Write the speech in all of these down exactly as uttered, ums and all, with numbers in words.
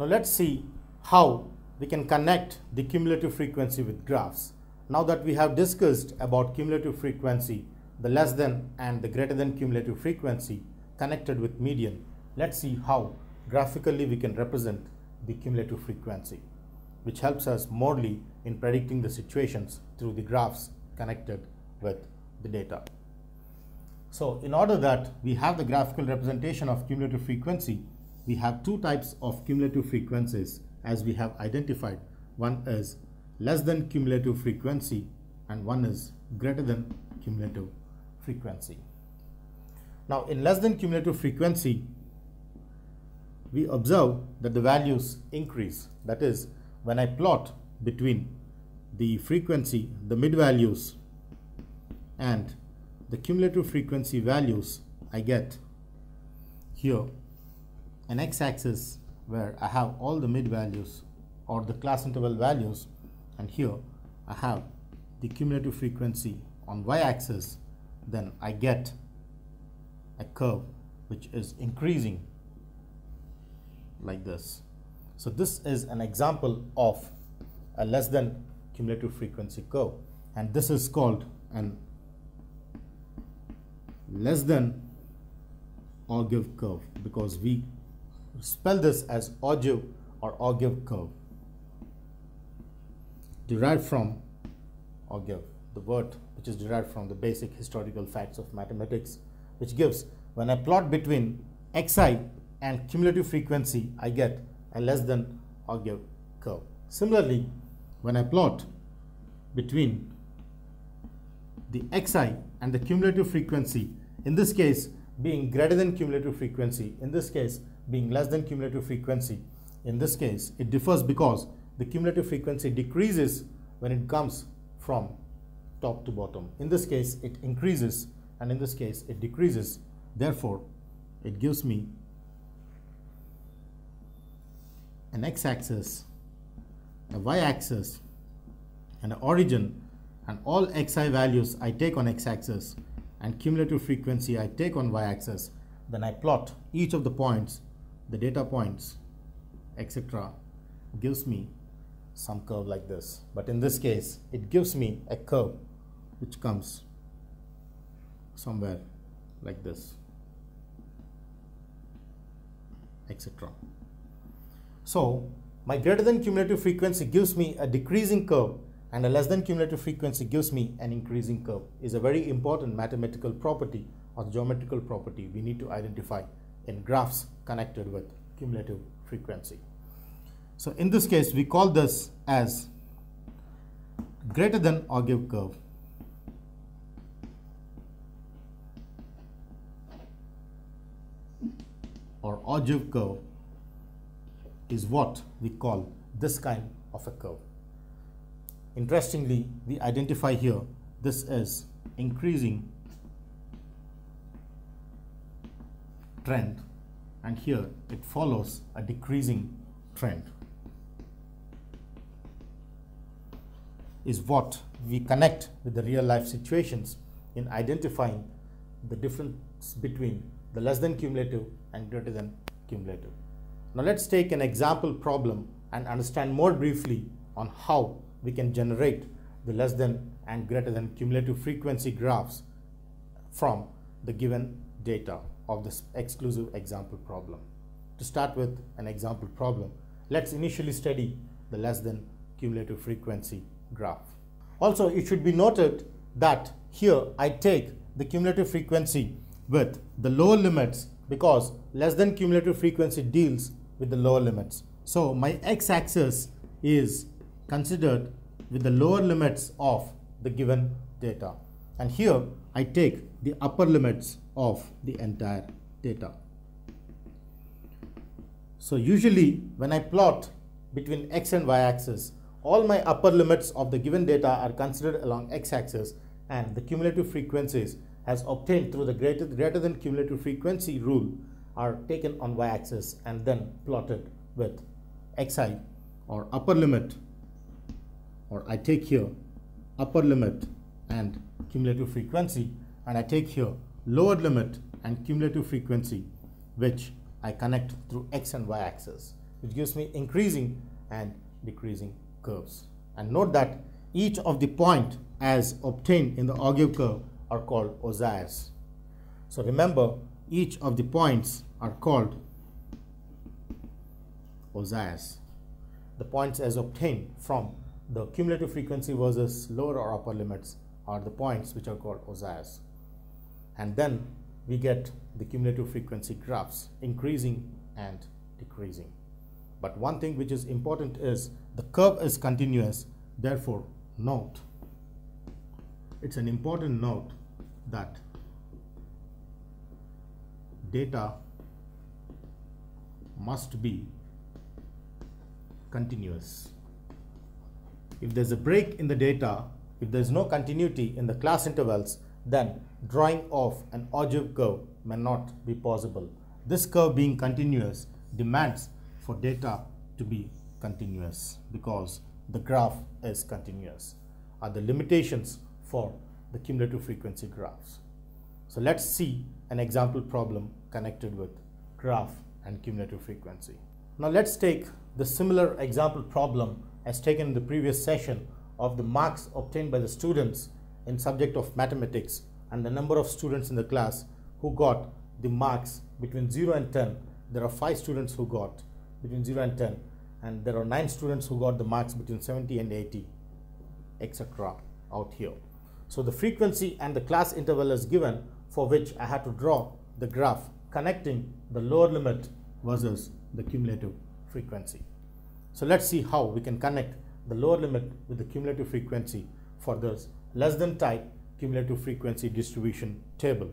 Now let's see how we can connect the cumulative frequency with graphs. Now that we have discussed about cumulative frequency, the less than and the greater than cumulative frequency connected with median, let's see how graphically we can represent the cumulative frequency, which helps us morely in predicting the situations through the graphs connected with the data. So in order that we have the graphical representation of cumulative frequency, we have two types of cumulative frequencies as we have identified. One is less than cumulative frequency and one is greater than cumulative frequency. Now in less than cumulative frequency, we observe that the values increase. That is, when I plot between the frequency, the mid values and the cumulative frequency values, I get here an x-axis where I have all the mid values or the class interval values, and here I have the cumulative frequency on y-axis. Then I get a curve which is increasing like this. So this is an example of a less than cumulative frequency curve, and this is called an less than Orgev curve, because we spell this as Orgev or Orgev curve, derived from Orgev, the word which is derived from the basic historical facts of mathematics, which gives, when I plot between xi and cumulative frequency, I get a less than Orgev curve. Similarly, when I plot between the xi and the cumulative frequency, in this case being greater than cumulative frequency, in this case being less than cumulative frequency, in this case it differs because the cumulative frequency decreases when it comes from top to bottom. In this case it increases, and in this case it decreases. Therefore it gives me an x-axis, a y-axis and an origin, and all xi values I take on x-axis and cumulative frequency I take on y-axis. Then I plot each of the points, the data points, et cetera, gives me some curve like this. But in this case it gives me a curve which comes somewhere like this, et cetera. So my greater than cumulative frequency gives me a decreasing curve, and a less than cumulative frequency gives me an increasing curve. Is a very important mathematical property or geometrical property we need to identify in graphs connected with cumulative frequency. So in this case we call this as greater than Orgev curve, or Orgev curve is what we call this kind of a curve. Interestingly, we identify here this is increasing trend, and here it follows a decreasing trend, is what we connect with the real life situations in identifying the difference between the less than cumulative and greater than cumulative. Now let's take an example problem and understand more briefly on how we can generate the less than and greater than cumulative frequency graphs from the given data of this exclusive example problem. To start with an example problem, let's initially study the less than cumulative frequency graph. Also, it should be noted that here I take the cumulative frequency with the lower limits, because less than cumulative frequency deals with the lower limits. So my x-axis is considered with the lower limits of the given data, and here I take the upper limits of the entire data. So usually when I plot between x and y-axis, all my upper limits of the given data are considered along x-axis, and the cumulative frequencies as obtained through the greater, greater than cumulative frequency rule are taken on y-axis and then plotted with xi or upper limit, or I take here upper limit and cumulative frequency, and I take here lower limit and cumulative frequency, which I connect through x and y axis. which gives me increasing and decreasing curves. And note that each of the point as obtained in the Ogive curve are called ossires. So remember, each of the points are called ossires. The points as obtained from the cumulative frequency versus lower or upper limits are the points which are called ossires. And then we get the cumulative frequency graphs, increasing and decreasing. But one thing which is important is the curve is continuous. Therefore, note, it's an important note that data must be continuous. If there's a break in the data, if there's no continuity in the class intervals, then drawing of an Ogive curve may not be possible. This curve being continuous demands for data to be continuous because the graph is continuous, are the limitations for the cumulative frequency graphs. So let's see an example problem connected with graph and cumulative frequency. Now let's take the similar example problem as taken in the previous session of the marks obtained by the students in subject of mathematics and the number of students in the class who got the marks between zero and ten. There are five students who got between zero and ten, and there are nine students who got the marks between seventy and eighty, et cetera out here. So the frequency and the class interval is given, for which I had to draw the graph connecting the lower limit versus the cumulative frequency. So let's see how we can connect the lower limit with the cumulative frequency for this less than type cumulative frequency distribution table.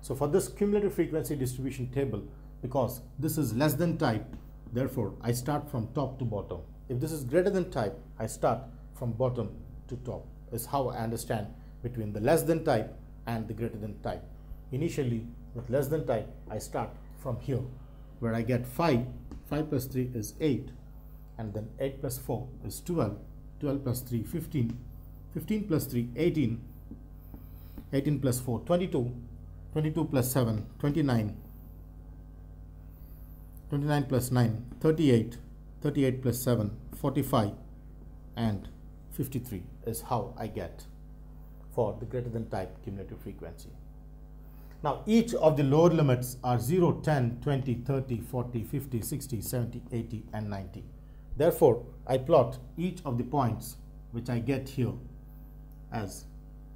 So for this cumulative frequency distribution table, because this is less than type, therefore I start from top to bottom. If this is greater than type, I start from bottom to top, is how I understand between the less than type and the greater than type. Initially, with less than type, I start from here, where I get five, five plus three is eight, and then eight plus four is twelve, twelve plus three, fifteen, fifteen plus three, eighteen, eighteen plus four, twenty-two, twenty-two plus seven, twenty-nine, twenty-nine plus nine, thirty-eight, thirty-eight plus seven, forty-five, and fifty-three is how I get for the greater than type cumulative frequency. Now each of the lower limits are zero, ten, twenty, thirty, forty, fifty, sixty, seventy, eighty, and ninety. Therefore, I plot each of the points which I get here as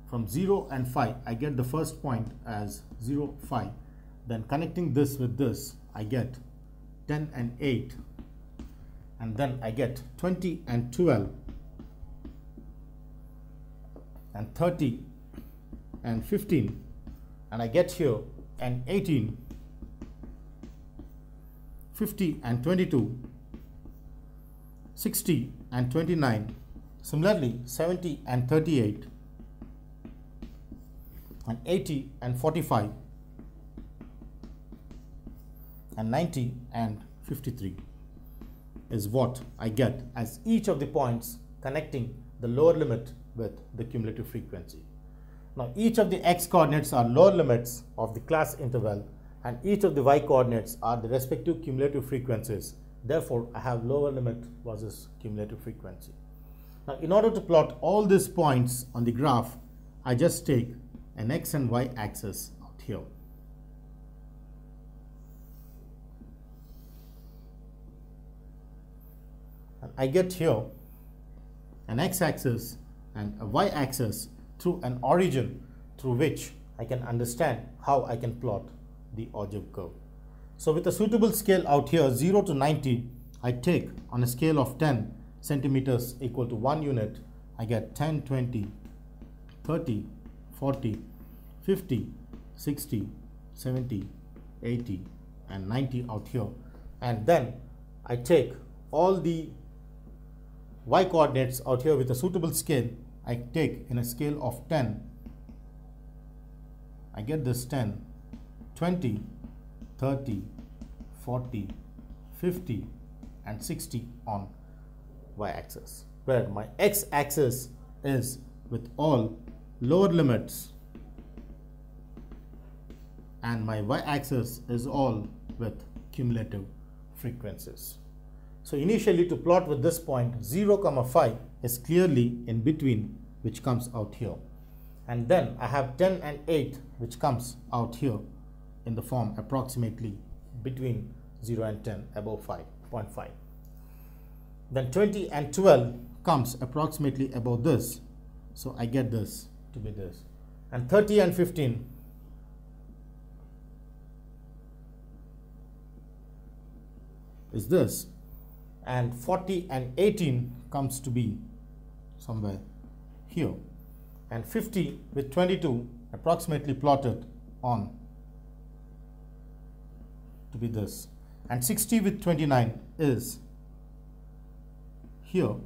from zero and five. I get the first point as zero, five. Then connecting this with this, I get ten and eight, and then I get twenty and twelve, and thirty and fifteen, and I get here and eighteen, fifty and twenty-two, sixty and twenty-nine, similarly seventy and thirty-eight, and eighty and forty-five, and ninety and fifty-three is what I get as each of the points connecting the lower limit with the cumulative frequency. Now each of the x coordinates are lower limits of the class interval, and each of the y coordinates are the respective cumulative frequencies. Therefore, I have lower limit versus cumulative frequency. Now in order to plot all these points on the graph, I just take an x and y axis out here. I get here an x-axis and a y-axis through an origin through which I can understand how I can plot the Ogive curve. So with a suitable scale out here, zero to ninety, I take on a scale of ten centimeters equal to one unit, I get ten, twenty, thirty, forty, fifty, sixty, seventy, eighty, and ninety out here. And then I take all the y coordinates out here with a suitable scale. I take in a scale of ten, I get this ten, twenty, thirty, forty, fifty, and sixty on y axis, where my x axis is with all lower limits and my y axis is all with cumulative frequencies. So initially, to plot with this point zero comma five is clearly in between, which comes out here, and then I have ten and eight which comes out here in the form approximately between zero and ten, above five point five. Then twenty and twelve comes approximately above this, so I get this to be this, and thirty and fifteen is this, and forty and eighteen comes to be somewhere here, and fifty with twenty-two approximately plotted on to be this, and sixty with twenty-nine is here,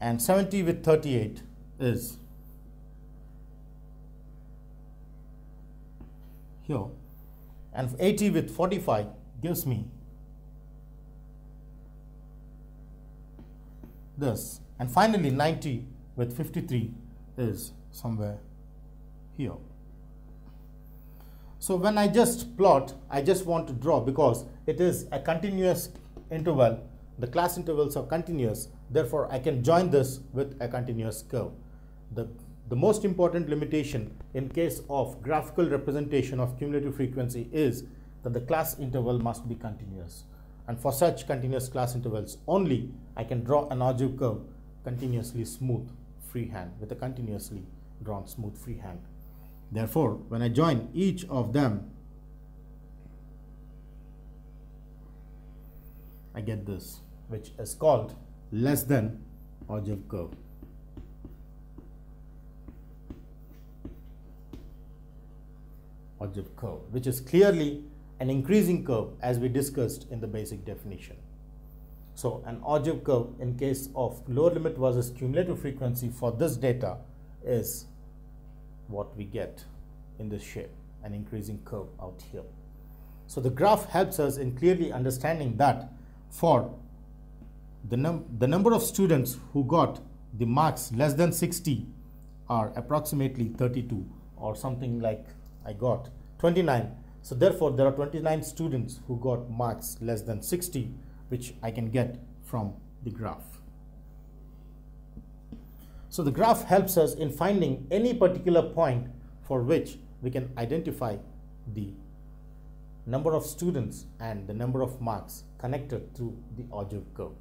and seventy with thirty-eight is here, and eighty with forty-five gives me this, and finally ninety with fifty-three is somewhere here. So when I just plot, I just want to draw, because it is a continuous interval, the class intervals are continuous, therefore I can join this with a continuous curve. The, the most important limitation in case of graphical representation of cumulative frequency is that the class interval must be continuous. And for such continuous class intervals only, I can draw an Auger curve continuously smooth freehand, with a continuously drawn smooth freehand. Therefore, when I join each of them, I get this, which is called less than Auger curve. Auger curve, which is clearly an increasing curve, as we discussed in the basic definition. So an Auger curve in case of lower limit versus cumulative frequency for this data is what we get in this shape, an increasing curve out here. So the graph helps us in clearly understanding that for the, num the number of students who got the marks less than sixty are approximately thirty-two, or something like I got twenty-nine. So therefore, there are twenty-nine students who got marks less than sixty, which I can get from the graph. So the graph helps us in finding any particular point for which we can identify the number of students and the number of marks connected through the Auger curve.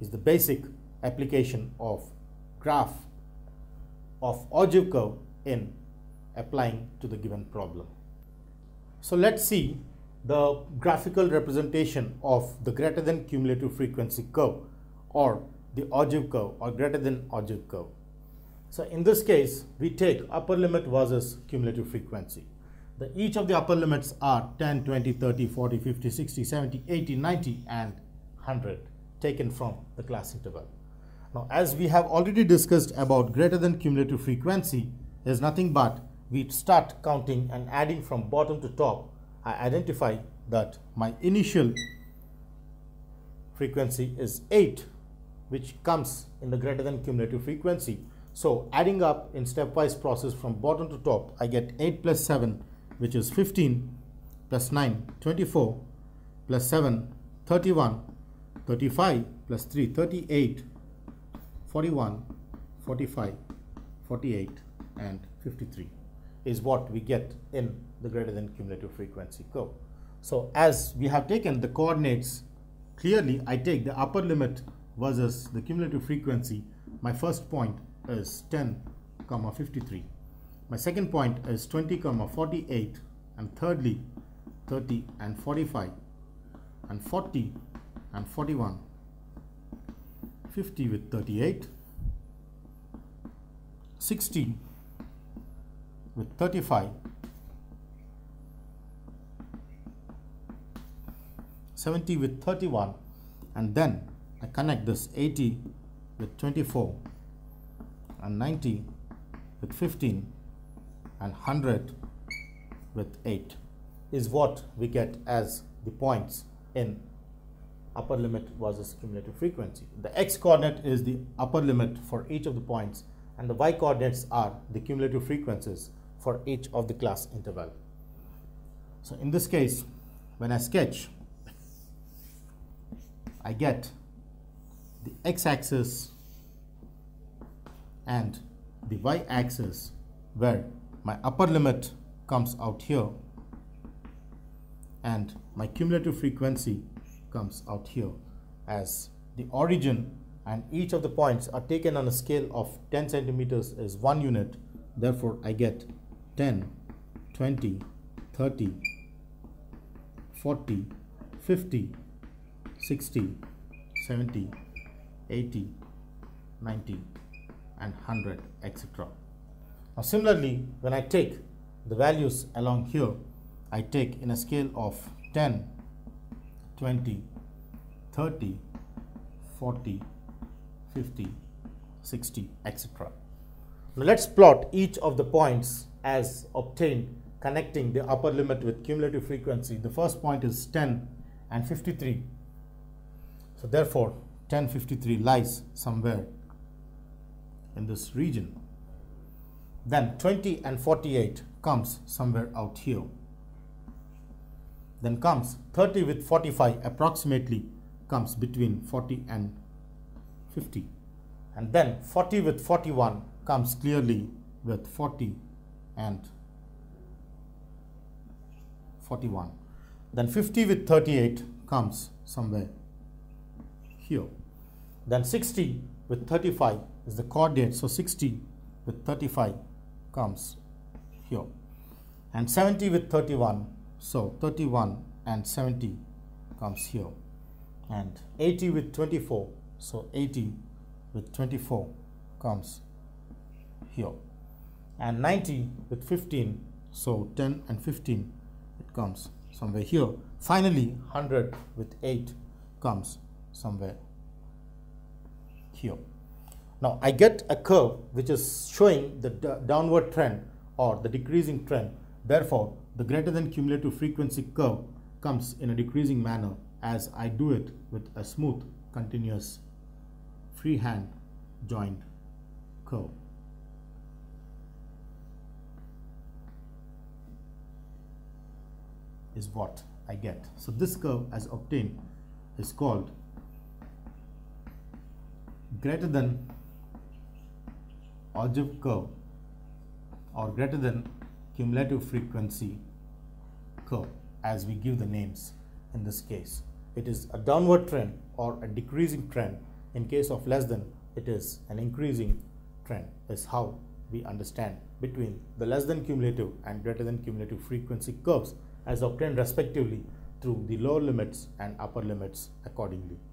It's the basic application of graph of Auger curve in applying to the given problem. So let's see the graphical representation of the greater than cumulative frequency curve, or the Auger curve, or greater than Auger curve. So in this case, we take upper limit versus cumulative frequency. The, each of the upper limits are ten, twenty, thirty, forty, fifty, sixty, seventy, eighty, ninety and one hundred, taken from the class interval. Now, as we have already discussed about greater than cumulative frequency, there's nothing but we start counting and adding from bottom to top. I identify that my initial frequency is eight, which comes in the greater than cumulative frequency. So adding up in stepwise process from bottom to top, I get eight plus seven, which is fifteen, plus nine, twenty-four, plus seven, thirty-one, thirty-five, plus three, thirty-eight, forty-one, forty-five, forty-eight, and fifty-three. Is what we get in the greater than cumulative frequency curve. So as we have taken the coordinates, clearly I take the upper limit versus the cumulative frequency. My first point is ten comma fifty-three. My second point is twenty comma forty-eight, and thirdly thirty and forty-five, and forty and forty-one, fifty with thirty-eight, sixty with thirty-five, seventy with thirty-one, and then I connect this eighty with twenty-four, and ninety with fifteen, and one hundred with eight is what we get as the points in upper limit versus cumulative frequency. The x coordinate is the upper limit for each of the points, and the y coordinates are the cumulative frequencies for each of the class interval. So in this case, when I sketch, I get the x-axis and the y-axis, where my upper limit comes out here and my cumulative frequency comes out here as the origin, and each of the points are taken on a scale of ten centimeters is one unit. Therefore, I get ten, twenty, thirty, forty, fifty, sixty, seventy, eighty, ninety and one hundred, et cetera. Now similarly, when I take the values along here, I take in a scale of ten, twenty, thirty, forty, fifty, sixty, et cetera. Now let's plot each of the points as obtained connecting the upper limit with cumulative frequency. The first point is ten and fifty-three. So therefore, ten, fifty-three lies somewhere in this region. Then twenty and forty-eight comes somewhere out here. Then comes thirty with forty-five, approximately comes between forty and fifty. And then forty with forty-one comes clearly with forty and forty-one. Then fifty with thirty-eight comes somewhere here. Then sixty with thirty-five is the coordinate. So sixty with thirty-five comes here. And seventy with thirty-one. So thirty-one and seventy comes here. And eighty with twenty-four. So eighty with twenty-four comes here. And ninety with fifteen. So ten and fifteen. It comes somewhere here. Finally, one hundred with eight comes somewhere here. Now I get a curve which is showing the downward trend or the decreasing trend. Therefore, the greater than cumulative frequency curve comes in a decreasing manner as I do it with a smooth, continuous, freehand joined curve. Is what I get. So this curve as obtained is called greater than algebraic curve or greater than cumulative frequency curve, as we give the names in this case. It is a downward trend or a decreasing trend. In case of less than, it is an increasing trend, is how we understand between the less than cumulative and greater than cumulative frequency curves as obtained respectively through the lower limits and upper limits accordingly.